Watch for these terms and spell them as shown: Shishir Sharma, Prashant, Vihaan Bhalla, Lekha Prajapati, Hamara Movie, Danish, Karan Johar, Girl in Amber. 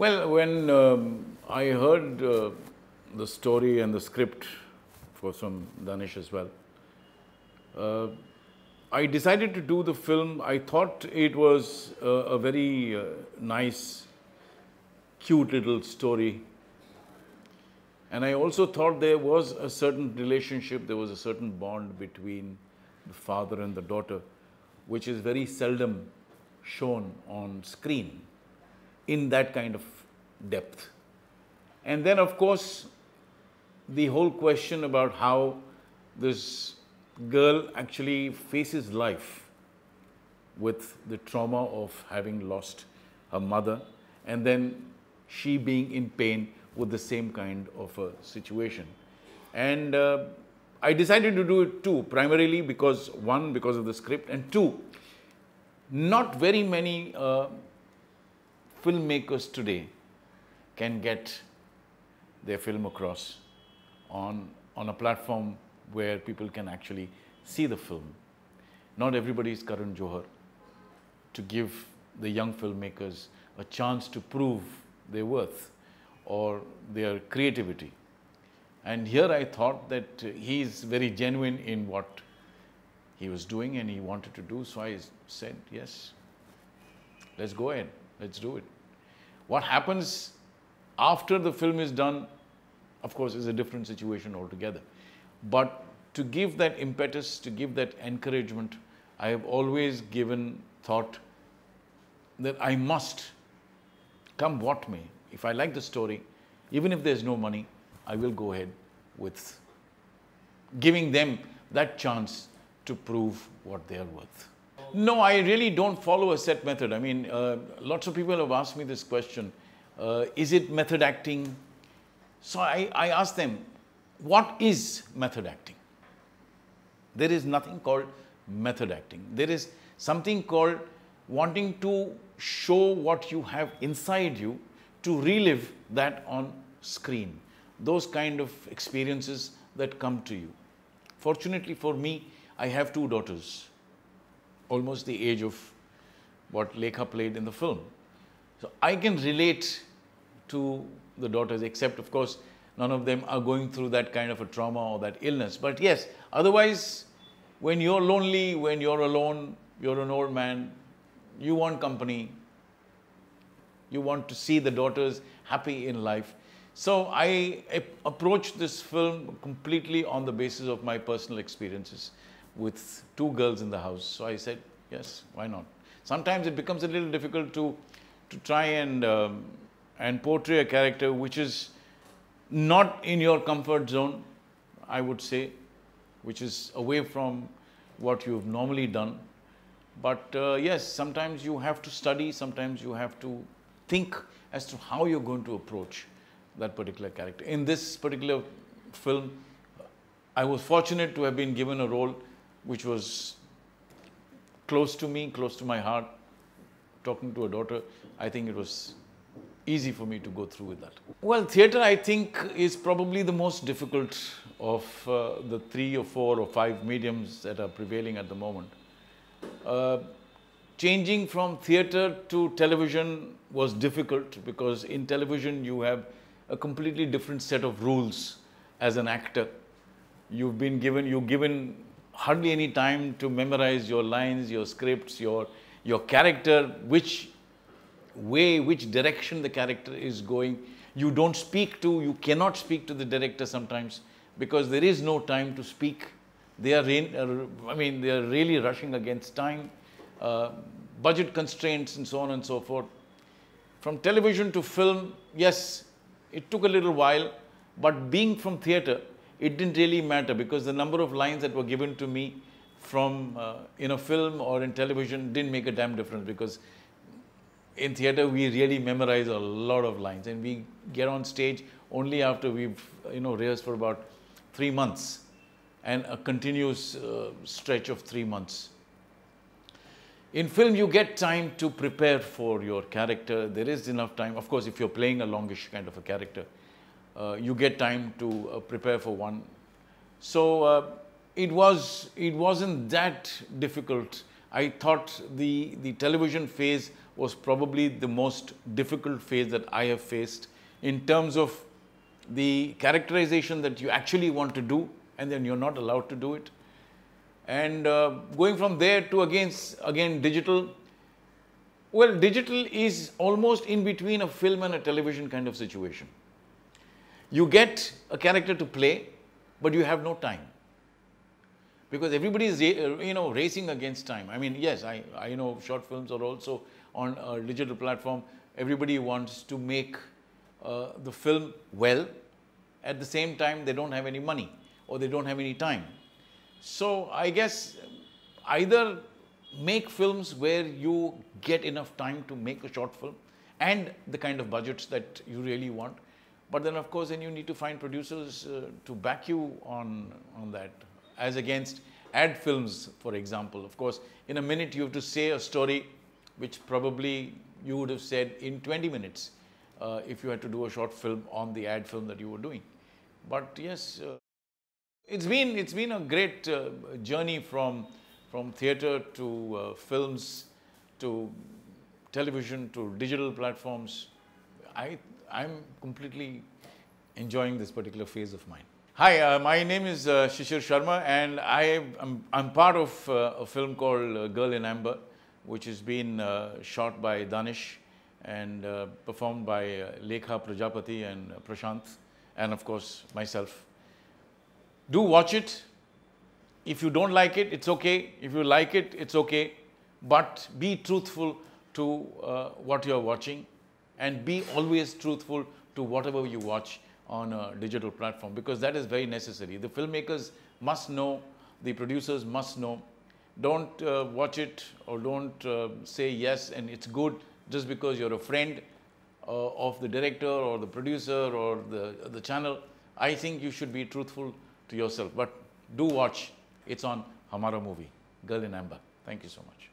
Well, when I heard the story and the script, of course, from Danish as well, I decided to do the film. I thought it was a very nice, cute little story. And I also thought there was a certain relationship, there was a certain bond between the father and the daughter, which is very seldom shown on screen in that kind of depth. And then, of course, the whole question about how this girl actually faces life with the trauma of having lost her mother, and then she being in pain with the same kind of a situation. And I decided to do it too, primarily because, one, because of the script, and two, not very many filmmakers today can get their film across on a platform where people can actually see the film. Not everybody is Karan Johar, to give the young filmmakers a chance to prove their worth or their creativity. And here I thought that he's very genuine in what he was doing and he wanted to do. So I said, yes, let's go ahead, let's do it. What happens after the film is done, of course, is a different situation altogether. But to give that impetus, to give that encouragement, I have always given thought that I must, come what may, if I like the story, even if there's no money, I will go ahead with giving them that chance to prove what they are worth. No, I really don't follow a set method. I mean, lots of people have asked me this question, is it method acting? So I ask them, what is method acting? There is nothing called method acting. There is something called wanting to show what you have inside you, to relive that on screen. Those kind of experiences that come to you. Fortunately for me, I have two daughters, almost the age of what Lekha played in the film. So I can relate to the daughters, except of course, none of them are going through that kind of a trauma or that illness. But yes, otherwise, when you're lonely, when you're alone, you're an old man, you want company, you want to see the daughters happy in life. So I approached this film completely on the basis of my personal experiences with two girls in the house. So I said, yes, why not? Sometimes it becomes a little difficult to try and portray a character which is not in your comfort zone, I would say, which is away from what you've normally done. But yes, sometimes you have to study, sometimes you have to think as to how you're going to approach that particular character. In this particular film, I was fortunate to have been given a role which was close to me, close to my heart. Talking to a daughter, I think it was easy for me to go through with that. Well, theatre, I think, is probably the most difficult of the 3 or 4 or 5 mediums that are prevailing at the moment. Changing from theatre to television was difficult because in television you have a completely different set of rules as an actor. You're given hardly any time to memorize your lines, your scripts, your character, which way, which direction the character is going. You cannot speak to the director sometimes because there is no time to speak. They are really rushing against time, budget constraints and so on and so forth. From television to film, yes, it took a little while, but being from theatre, it didn't really matter because the number of lines that were given to me from in a film or in television didn't make a damn difference because in theatre, we really memorize a lot of lines and we get on stage only after we've, rehearsed for about 3 months and a continuous stretch of 3 months. In film, you get time to prepare for your character. There is enough time. Of course, if you're playing a longish kind of a character, you get time to prepare for one. So it wasn't that difficult. I thought the television phase was probably the most difficult phase that I have faced in terms of the characterization that you actually want to do and then you're not allowed to do it. And going from there to again digital, well, digital is almost in between a film and a television kind of situation. You get a character to play, but you have no time. Because everybody is, you know, racing against time. I mean, yes, I know short films are also on a digital platform. Everybody wants to make the film well. At the same time, they don't have any money or they don't have any time. So I guess either make films where you get enough time to make a short film and the kind of budgets that you really want. But then, of course, then you need to find producers to back you on that, as against ad films, for example. Of course, in a minute you have to say a story which probably you would have said in 20 minutes if you had to do a short film on the ad film that you were doing. But yes, it's been a great journey from theatre to films to television to digital platforms. I'm completely enjoying this particular phase of mine. Hi, my name is Shishir Sharma, and I'm part of a film called Girl in Amber, which has been shot by Danish and performed by Lekha Prajapati and Prashant, and of course myself. Do watch it. If you don't like it, it's okay. If you like it, it's okay. But be truthful to what you're watching, and be always truthful to whatever you watch on a digital platform, because that is very necessary. The filmmakers must know, the producers must know. Don't watch it or don't say yes and it's good just because you're a friend of the director or the producer or the channel. I think you should be truthful to yourself, but do watch. It's on Hamara Movie, Girl in Amber. Thank you so much.